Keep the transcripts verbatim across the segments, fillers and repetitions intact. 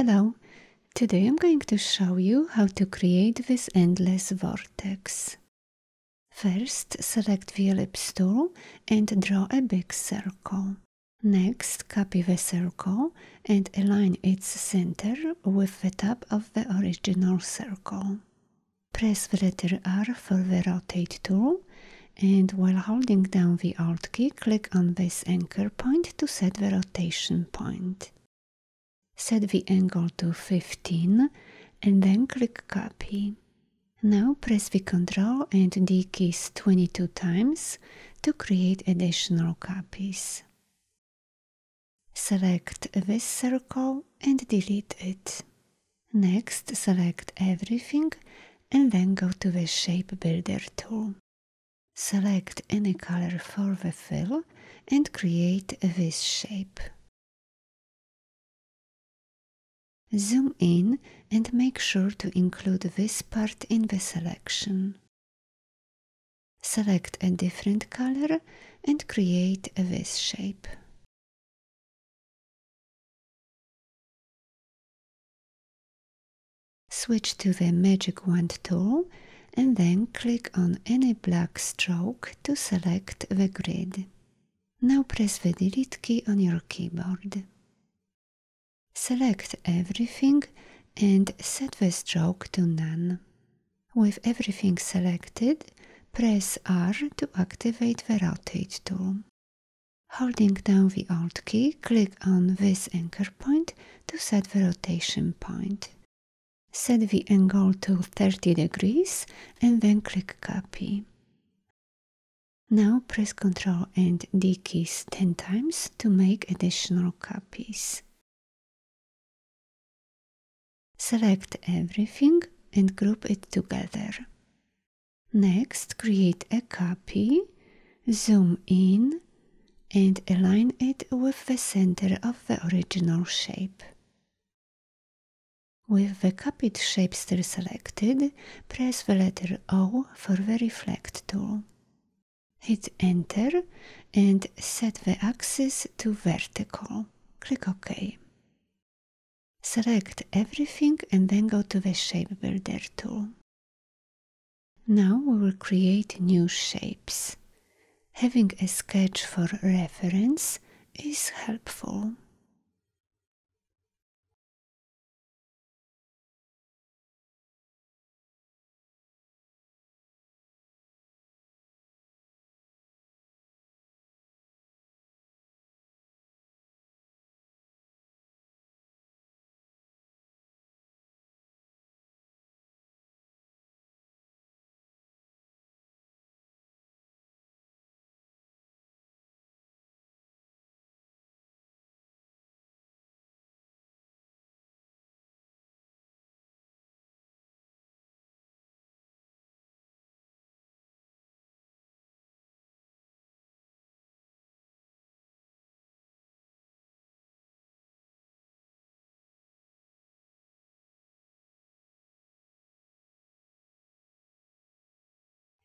Hello, today I'm going to show you how to create this endless vortex. First, select the ellipse tool and draw a big circle. Next, copy the circle and align its center with the top of the original circle. Press the letter R for the rotate tool, and while holding down the Alt key, click on this anchor point to set the rotation point. Set the angle to fifteen and then click copy. Now press the Ctrl and D keys twenty-two times to create additional copies. Select this circle and delete it. Next, select everything and then go to the Shape Builder tool. Select any color for the fill and create this shape. Zoom in and make sure to include this part in the selection. Select a different color and create this shape. Switch to the Magic Wand tool and then click on any black stroke to select the grid. Now press the Delete key on your keyboard. Select everything and set the stroke to none. With everything selected, press R to activate the Rotate tool. Holding down the Alt key, click on this anchor point to set the rotation point. Set the angle to thirty degrees and then click Copy. Now press Ctrl and D keys ten times to make additional copies. Select everything and group it together. Next, create a copy, zoom in, and align it with the center of the original shape. With the copied shape still selected, press the letter O for the Reflect tool. Hit Enter and set the axis to vertical. Click OK. Select everything and then go to the Shape Builder tool. Now we will create new shapes. Having a sketch for reference is helpful.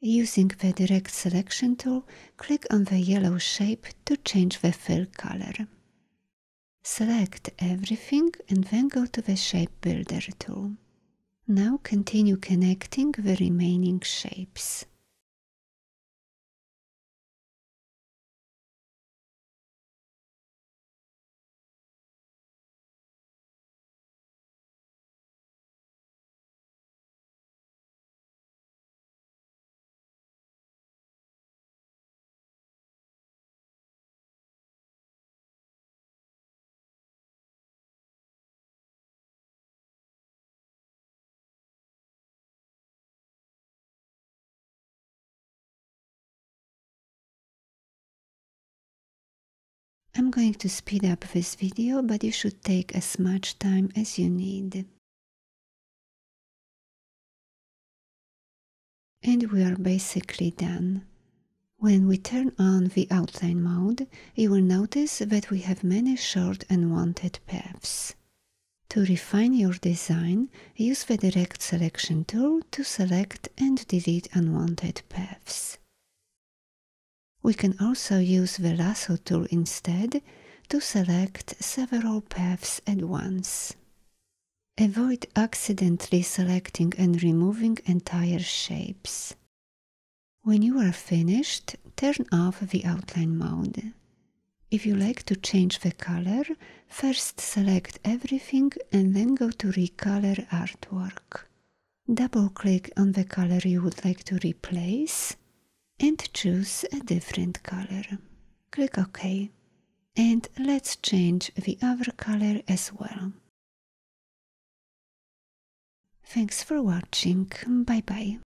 Using the Direct Selection tool, click on the yellow shape to change the fill color. Select everything and then go to the Shape Builder tool. Now continue connecting the remaining shapes. I'm going to speed up this video, but you should take as much time as you need. And we are basically done. When we turn on the outline mode, you will notice that we have many short and wanted paths. To refine your design, use the Direct Selection tool to select and delete unwanted paths. We can also use the Lasso tool instead to select several paths at once. Avoid accidentally selecting and removing entire shapes. When you are finished, turn off the outline mode. If you like to change the color, first select everything and then go to Recolor Artwork. Double-click on the color you would like to replace and choose a different color. Click OK. And let's change the other color as well. Thanks for watching. Bye-bye.